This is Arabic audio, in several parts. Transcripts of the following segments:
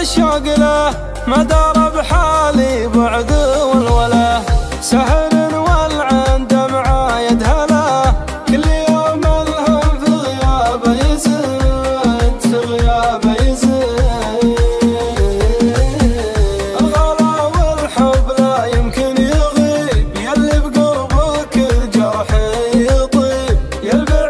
الشوق له ما دار بحالي بعد والولا سهر والعين دمعة يدهله كل يوم الهم في غيابه يزيد في غيابه يزيد الغلا والحب لا يمكن يغيب يلي بقربه كل جرح يطيب يلبع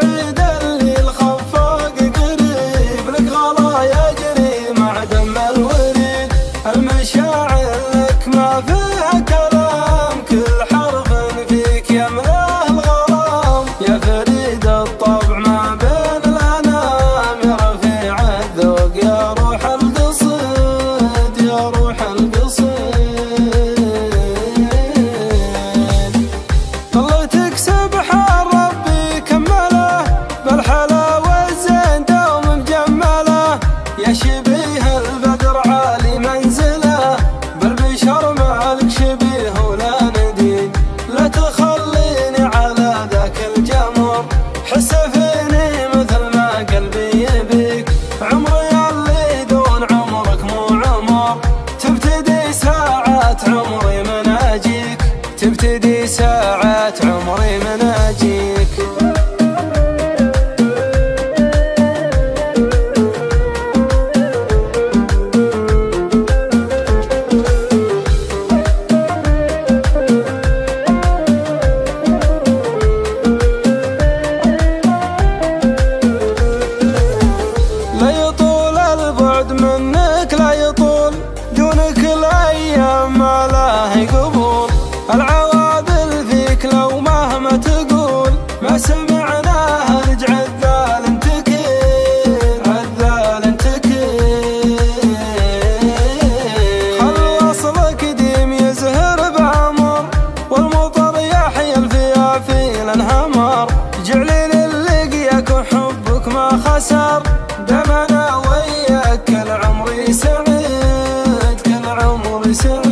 تبتدي ساعات عمري من أجيك لا يطول البعد منك لا يطول دونك الأيام ما لها قبول العواذل فيك لو مهما تقول ما سمعناها رجع عذال تكيد عذال تكيد خل وصل قديم يزهر بعمر والمطر يحيل فيها في الانهمار جعلي للقياك وحبك ما خسر دمنا وياك كل عمري سعيد كل عمري سعيد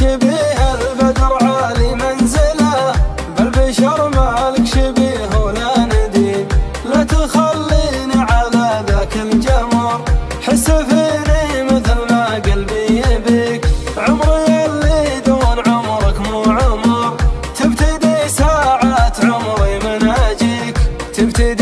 شبيه البدر عالي منزله بالبشر مالك شبيه ولا نديم لا تخليني على ذاك الجمر حس فيني مثل ما قلبي يبيك عمري اللي دون عمرك مو عمر تبتدي ساعات عمري من أجيك تبتدي